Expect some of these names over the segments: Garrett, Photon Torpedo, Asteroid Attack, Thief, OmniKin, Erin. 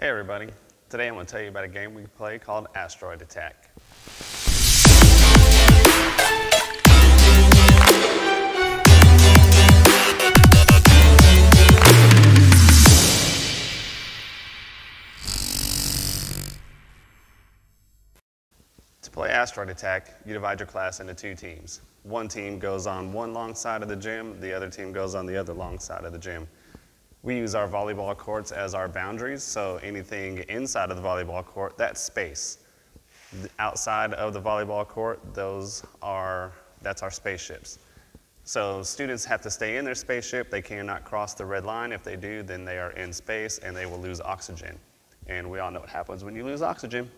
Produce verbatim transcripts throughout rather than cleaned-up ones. Hey everybody, today I'm going to tell you about a game we play called Asteroid Attack. To play Asteroid Attack, you divide your class into two teams. One team goes on one long side of the gym, the other team goes on the other long side of the gym. We use our volleyball courts as our boundaries, so anything inside of the volleyball court, that's space. Outside of the volleyball court, those are, that's our spaceships. So students have to stay in their spaceship, they cannot cross the red line. If they do, then they are in space and they will lose oxygen. And we all know what happens when you lose oxygen.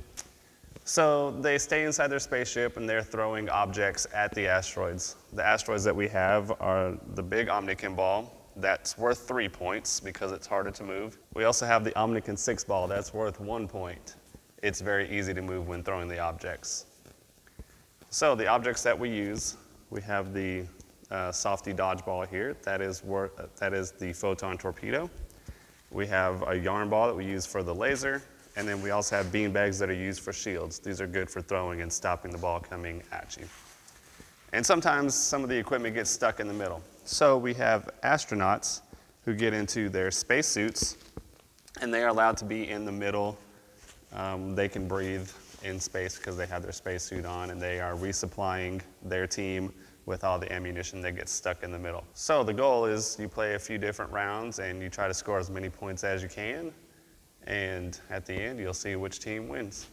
So they stay inside their spaceship and they're throwing objects at the asteroids. The asteroids that we have are the big OmniKin ball. That's worth three points because it's harder to move. We also have the OmniKin six ball. That's worth one point. It's very easy to move when throwing the objects. So the objects that we use, we have the uh, softy dodgeball here. That is, worth, uh, that is the Photon Torpedo. We have a yarn ball that we use for the laser. And then we also have beanbags that are used for shields. These are good for throwing and stopping the ball coming at you. And sometimes some of the equipment gets stuck in the middle. So we have astronauts who get into their spacesuits, and they are allowed to be in the middle. Um, they can breathe in space because they have their spacesuit on, and they are resupplying their team with all the ammunition that gets stuck in the middle. So the goal is you play a few different rounds, and you try to score as many points as you can. And at the end, you'll see which team wins.